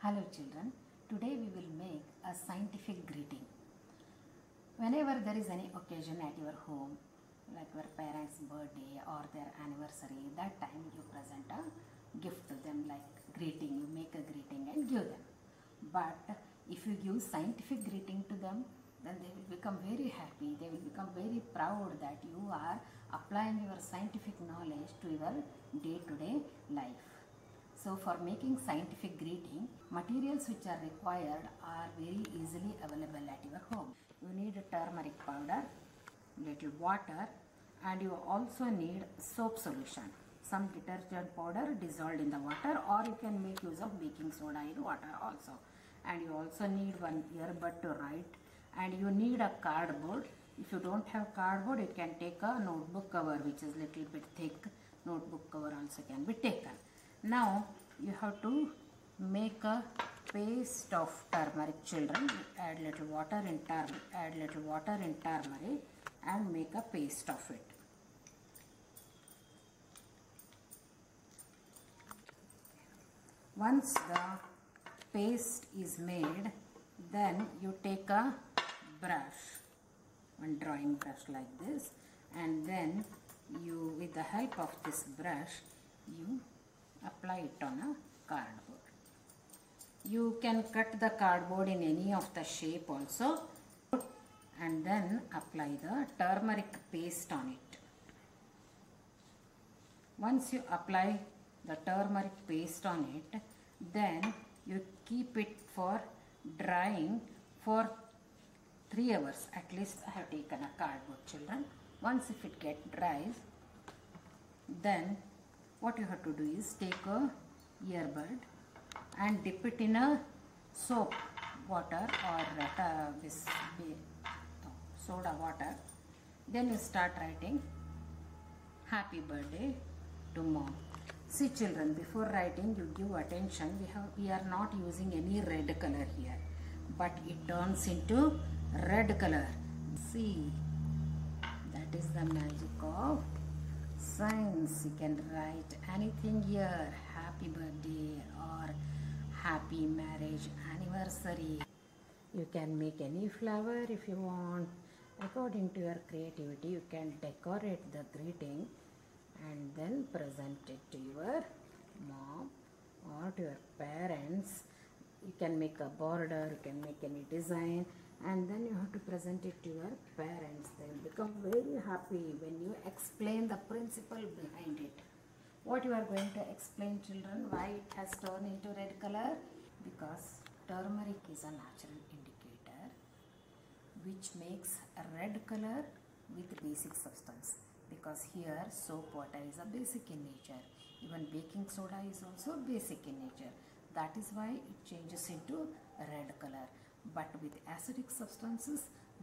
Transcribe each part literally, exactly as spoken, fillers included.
Hello children, today we will make a scientific greeting. Whenever there is any occasion at your home, like your parents' birthday or their anniversary, that time you present a gift to them, like greeting, you make a greeting and give them. But if you give scientific greeting to them, then they will become very happy, they will become very proud that you are applying your scientific knowledge to your day-to-day life. So for making scientific greeting, materials which are required are very easily available at your home. You need turmeric powder, little water, and you also need soap solution. Some detergent powder dissolved in the water, or you can make use of baking soda in water also. And you also need one earbud to write, and you need a cardboard. If you don't have cardboard, you can take a notebook cover which is little bit thick. Notebook cover also can be taken. Now you have to make a paste of turmeric, children. Add little water in turmeric, add little water in turmeric, and make a paste of it. Once the paste is made, then you take a brush, one drawing brush like this, and then you, with the help of this brush, you apply it on a cardboard. You can cut the cardboard in any of the shape also, and then apply the turmeric paste on it. Once you apply the turmeric paste on it, then you keep it for drying for three hours at least. I have taken a cardboard, children. Once if it get dries, then what you have to do is take a earbud and dip it in a soap water or uh, this uh, soda water. Then you start writing happy birthday to mom. See children, before writing you give attention. We, have, we are not using any red color here, but it turns into red color. See, that is the magic of science. You can write anything here, happy birthday or happy marriage anniversary. You can make any flower if you want. According to your creativity, you can decorate the greeting and then present it to your mom or to your parents. You can make a border, you can make any design, and then you have to present it to your parents. They will become very happy when you explain the principle behind it. What you are going to explain, children, why it has turned into red color? Because turmeric is a natural indicator which makes a red color with basic substance. Because here soap water is a basic in nature. Even baking soda is also basic in nature. That is why it changes into red color. But with acidic substances,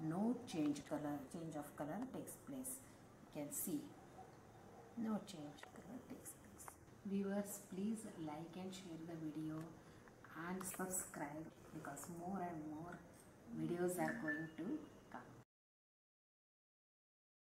no change color, change of color takes place. You can see, no change color takes place. Viewers, please like and share the video and subscribe, because more and more videos are going to